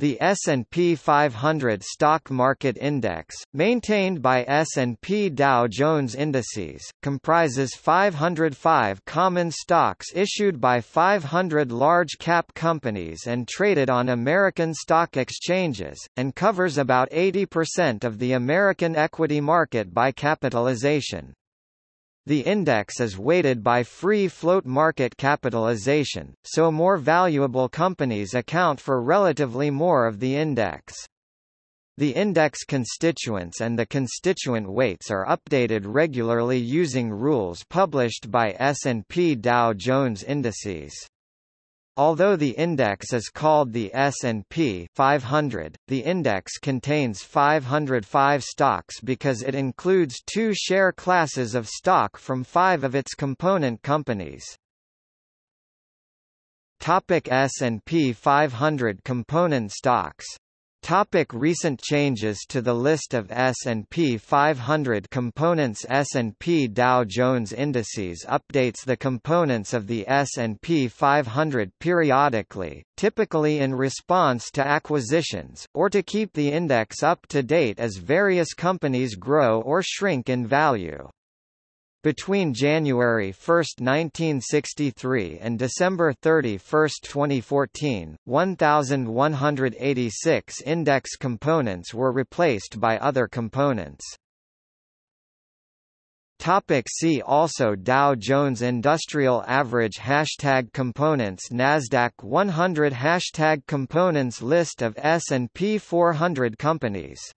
The S&P 500 stock market index, maintained by S&P Dow Jones Indices, comprises 505 common stocks issued by 500 large-cap companies and traded on American stock exchanges, and covers about 80% of the American equity market by capitalization. The index is weighted by free float market capitalization, so more valuable companies account for relatively more of the index. The index constituents and the constituent weights are updated regularly using rules published by S&P Dow Jones Indices. Although the index is called the S&P 500, the index contains 505 stocks because it includes two share classes of stock from five of its component companies. S&P 500 component stocks. Recent changes to the list of S&P 500 components. S&P Dow Jones Indices updates the components of the S&P 500 periodically, typically in response to acquisitions, or to keep the index up to date as various companies grow or shrink in value. Between January 1, 1963 and December 31, 2014, 1,186 index components were replaced by other components. See also: Dow Jones Industrial Average, # components, NASDAQ 100, # components, list of S&P 400 companies.